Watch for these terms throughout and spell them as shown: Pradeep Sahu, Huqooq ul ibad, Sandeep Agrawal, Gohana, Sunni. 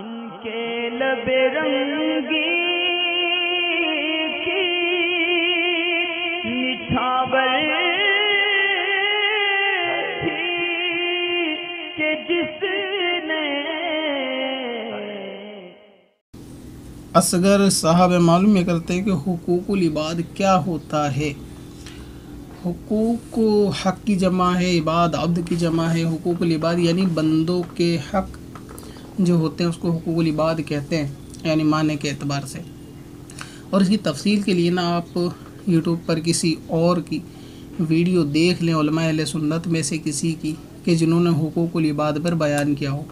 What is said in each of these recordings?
इनके लबे रंगी की मीठा बरसी के जिसने असगर साहब मालूम ये करते हैं कि हुकूकुल इबाद क्या होता है। हुकूक हक़ की जमा है, इबाद अब्द की जमा है। हुकूकुल इबाद यानी बंदों के हक़ जो होते हैं उसको हुकूकुल इबाद कहते हैं, यानी माने के एतबार से। और इसकी तफसील के लिए ना आप यूट्यूब पर किसी और की वीडियो देख लें, उलमा अहले सुन्नत में से किसी की कि जिन्होंने हुकूकुल इबाद पर बयान किया हो।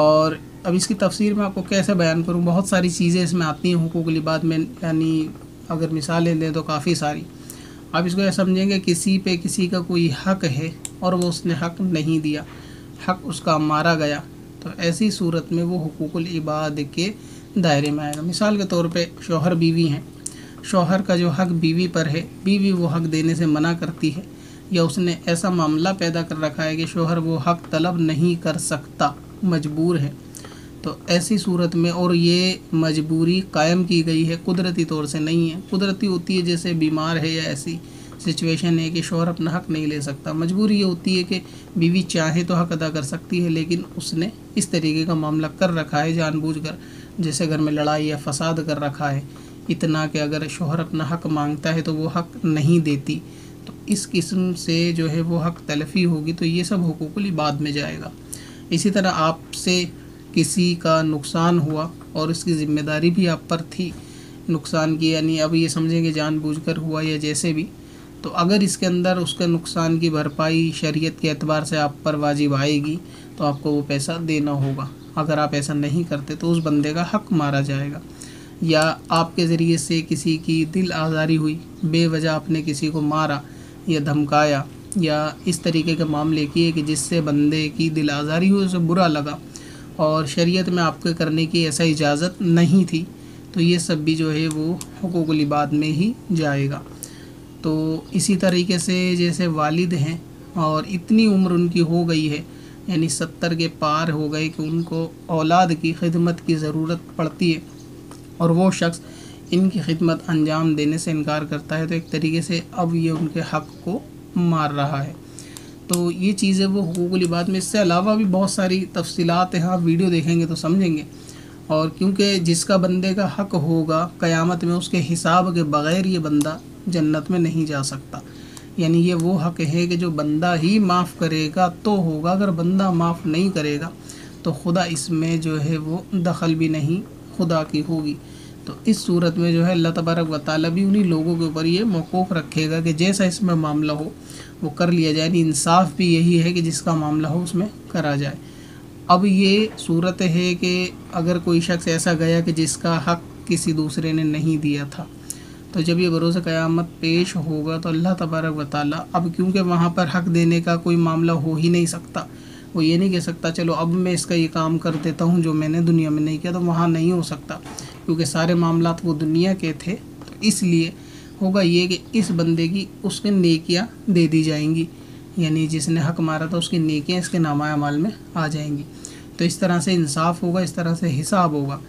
और अब इसकी तफसील मैं आपको कैसे बयान करूँ, बहुत सारी चीज़ें इसमें आती हैं हुकूकुल इबाद में, यानी अगर मिसालें दें तो काफ़ी सारी। आप इसको यह समझेंगे किसी पे किसी का कोई हक़ है और वो उसने हक़ नहीं दिया, हक़ उसका मारा गया, तो ऐसी सूरत में वो हुकूकुल इबाद के दायरे में आएगा। मिसाल के तौर पे शौहर बीवी हैं, शौहर का जो हक़ बीवी पर है, बीवी वो हक़ देने से मना करती है या उसने ऐसा मामला पैदा कर रखा है कि शौहर वो हक़ तलब नहीं कर सकता, मजबूर है, तो ऐसी सूरत में, और ये मजबूरी कायम की गई है, कुदरती तौर से नहीं है, कुदरती होती है जैसे बीमार है या ऐसी सिचुएशन है कि शौहर अपना हक़ नहीं ले सकता, मजबूरी ये होती है कि बीवी चाहे तो हक़ अदा कर सकती है लेकिन उसने इस तरीके का मामला कर रखा है जानबूझकर, जैसे घर में लड़ाई या फसाद कर रखा है इतना कि अगर शौहर अपना हक़ मांगता है तो वो हक़ नहीं देती, तो इस किस्म से जो है वो हक़ तलफ़ी होगी, तो ये सब हुकूकुल इबाद में जाएगा। इसी तरह आपसे किसी का नुकसान हुआ और उसकी ज़िम्मेदारी भी आप पर थी नुकसान की, यानी अब ये समझेंगे जानबूझकर हुआ या जैसे भी, तो अगर इसके अंदर उसके नुकसान की भरपाई शरीयत के एतबार से आप पर वाजिब आएगी तो आपको वो पैसा देना होगा। अगर आप ऐसा नहीं करते तो उस बंदे का हक़ मारा जाएगा। या आपके ज़रिए से किसी की दिल आज़ारी हुई, बेवजह आपने किसी को मारा या धमकाया या इस तरीके के मामले किए कि जिससे बंदे की दिल आज़ारी हुई, उसे बुरा लगा और शरीयत में आपके करने की ऐसा इजाज़त नहीं थी, तो ये सब भी जो है वो हुकूकुल इबाद में ही जाएगा। तो इसी तरीके से जैसे वालिद हैं और इतनी उम्र उनकी हो गई है, यानी 70 के पार हो गए कि उनको औलाद की खिदमत की ज़रूरत पड़ती है और वो शख्स इनकी खिदमत अंजाम देने से इनकार करता है, तो एक तरीके से अब ये उनके हक़ को मार रहा है। तो ये चीज़ें वो हुकूकुल इबाद में। इससे अलावा भी बहुत सारी तफसीलात हैं, आप वीडियो देखेंगे तो समझेंगे। और क्योंकि जिसका बंदे का हक़ होगा क़यामत में उसके हिसाब के बग़ैर ये बंदा जन्नत में नहीं जा सकता, यानी ये वो हक़ है कि जो बंदा ही माफ़ करेगा तो होगा, अगर बंदा माफ़ नहीं करेगा तो खुदा इसमें जो है वो दखल भी नहीं खुदा की होगी। तो इस सूरत में जो है अल्लाह तबारक व तआला भी उन्हीं लोगों के ऊपर ये मौक़ूफ़ रखेगा कि जैसा इसमें मामला हो वो कर लिया जाए, यानी इंसाफ भी यही है कि जिसका मामला हो उसमें करा जाए। अब ये सूरत है कि अगर कोई शख्स ऐसा गया कि जिसका हक़ किसी दूसरे ने नहीं दिया था, तो जब ये बरोज़ क़यामत पेश होगा तो अल्लाह तबारक व तआला अब क्योंकि वहाँ पर हक़ देने का कोई मामला हो ही नहीं सकता, वो ये नहीं कह सकता चलो अब मैं इसका ये काम कर देता हूँ जो मैंने दुनिया में नहीं किया, तो वहाँ नहीं हो सकता क्योंकि सारे मामला वो दुनिया के थे। तो इसलिए होगा ये कि इस बंदे की उसके नेकियां दे दी जाएंगी, यानी जिसने हक़ मारा था उसकी नेकियां इसके नामा अमाल में आ जाएंगी। तो इस तरह से इंसाफ होगा, इस तरह से हिसाब होगा।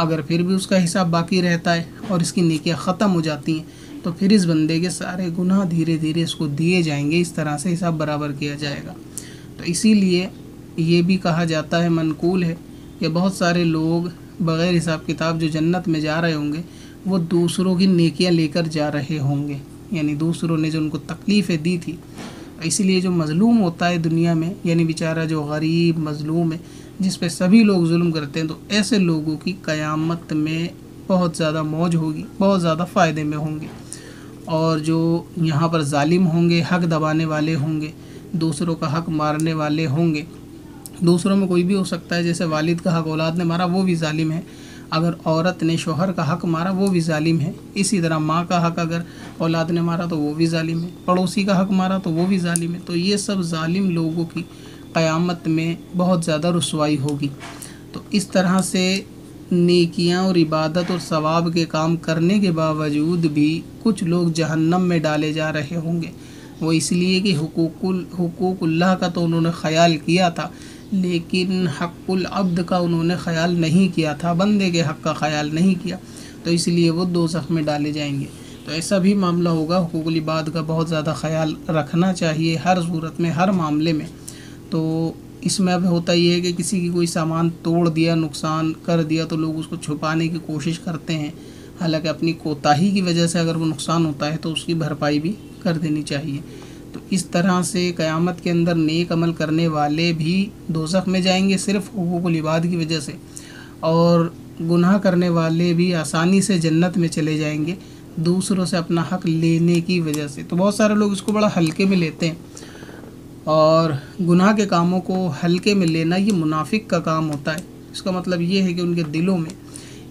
अगर फिर भी उसका हिसाब बाकी रहता है और इसकी नेकियां ख़त्म हो जाती हैं तो फिर इस बंदे के सारे गुनाह धीरे धीरे इसको दिए जाएंगे, इस तरह से हिसाब बराबर किया जाएगा। तो इसीलिए ये भी कहा जाता है, मनकूल है कि बहुत सारे लोग बग़ैर हिसाब किताब जो जन्नत में जा रहे होंगे वो दूसरों की नेकियां लेकर जा रहे होंगे, यानी दूसरों ने जो उनको तकलीफ़ें दी थी। इसलिए जो मज़लूम होता है दुनिया में, यानी बेचारा जो गरीब मज़लूम है जिस पे सभी लोग जुल्म करते हैं, तो ऐसे लोगों की क़यामत में बहुत ज़्यादा मौज होगी, बहुत ज़्यादा फ़ायदे में होंगे। और जो यहाँ पर ज़ालिम होंगे, हक़ दबाने वाले होंगे, दूसरों का हक़ मारने वाले होंगे, दूसरों में कोई भी हो सकता है, जैसे वालिद का हक़ औलाद ने मारा वो भी ज़ालिम है, अगर औरत ने शौहर का हक़ मारा वो भी ज़ालिम है, इसी तरह माँ का हक़ अगर औलाद ने मारा तो वो भी ज़ालिम है, पड़ोसी का हक़ मारा तो वो भी ज़ालिम है। तो ये सब ज़ालिम लोगों की क़यामत में बहुत ज़्यादा रुसवाई होगी। तो इस तरह से नेकियां और इबादत और सवाब के काम करने के बावजूद भी कुछ लोग जहन्नम में डाले जा रहे होंगे। वो इसलिए कि हुकूकुल्लाह का तो उन्होंने ख़्याल किया था लेकिन हक़ुल अब्द का उन्होंने ख़याल नहीं किया था, बंदे के हक़ का ख़याल नहीं किया, तो इसलिए वो दोज़ख में डाले जाएंगे। तो ऐसा भी मामला होगा, हुकूक़ुल इबाद का बहुत ज़्यादा ख़याल रखना चाहिए हर सूरत में, हर मामले में। तो इसमें अब होता ही है कि किसी की कोई सामान तोड़ दिया, नुकसान कर दिया, तो लोग उसको छुपाने की कोशिश करते हैं, हालांकि अपनी कोताही की वजह से अगर वो नुकसान होता है तो उसकी भरपाई भी कर देनी चाहिए। तो इस तरह से क़यामत के अंदर नेक अमल करने वाले भी दोज़ख में जाएंगे सिर्फ़ हुकूक़ुल इबाद की वजह से, और गुनाह करने वाले भी आसानी से जन्नत में चले जाएंगे दूसरों से अपना हक़ लेने की वजह से। तो बहुत सारे लोग इसको बड़ा हल्के में लेते हैं, और गुनाह के कामों को हल्के में लेना ये मुनाफिक का काम होता है। इसका मतलब ये है कि उनके दिलों में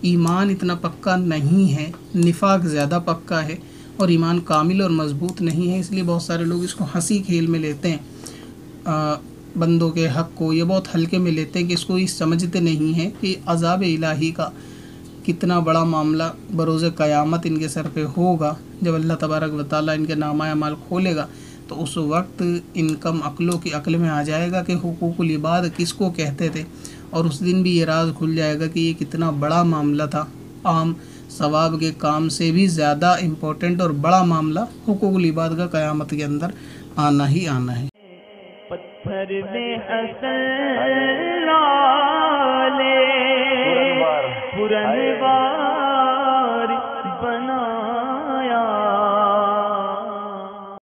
ईमान इतना पक्का नहीं है, निफाक ज़्यादा पक्का है और ईमान कामिल और मजबूत नहीं है, इसलिए बहुत सारे लोग इसको हंसी खेल में लेते हैं। बंदों के हक़ को ये बहुत हल्के में लेते हैं कि इसको ये समझते नहीं हैं कि अज़ाब इलाही का कितना बड़ा मामला बरोज़ क़यामत इनके सर पे होगा। जब अल्लाह तबारक व तआला इनके नामा अमाल खोलेगा तो उस वक्त इनकम अक्लों की अक्ल में आ जाएगा कि हुकूक़ुल इबाद किसको कहते थे, और उस दिन भी ये राज खुल जाएगा कि ये कितना बड़ा मामला था। आम सवाब के काम से भी ज़्यादा इम्पोर्टेंट और बड़ा मामला हुकूक़ुल इबाद का क़यामत के अंदर आना ही आना है। पत्थर में असल पुरनवार